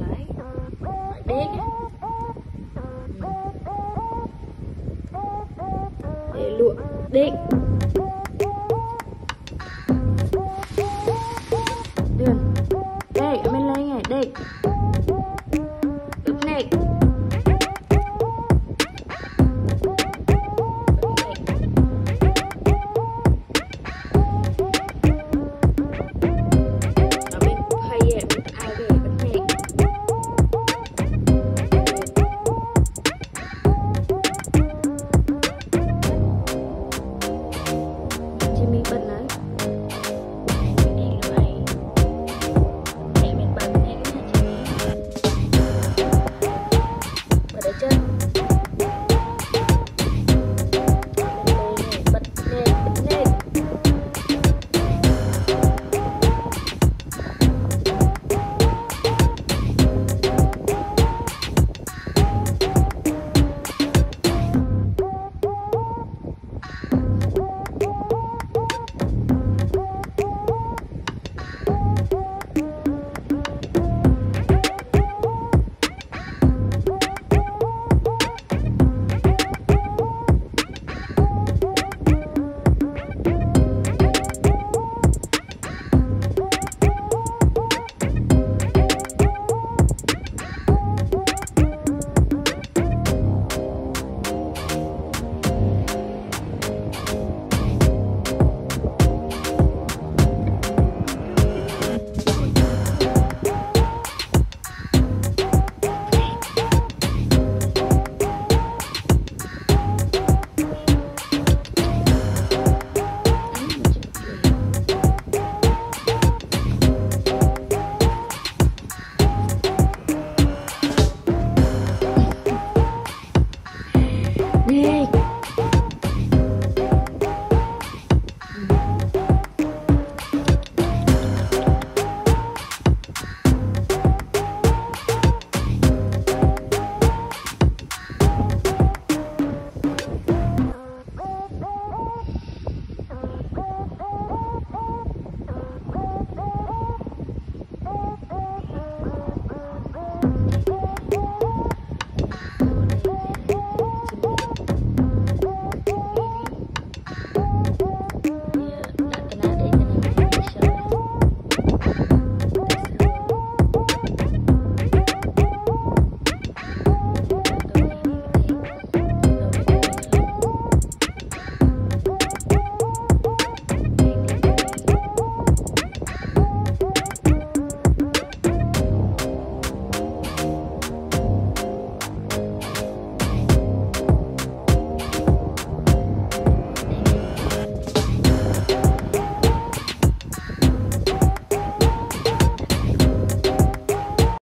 right? Big. Để lụa. Big. Đường. Đây, ở bên đây này. Đây.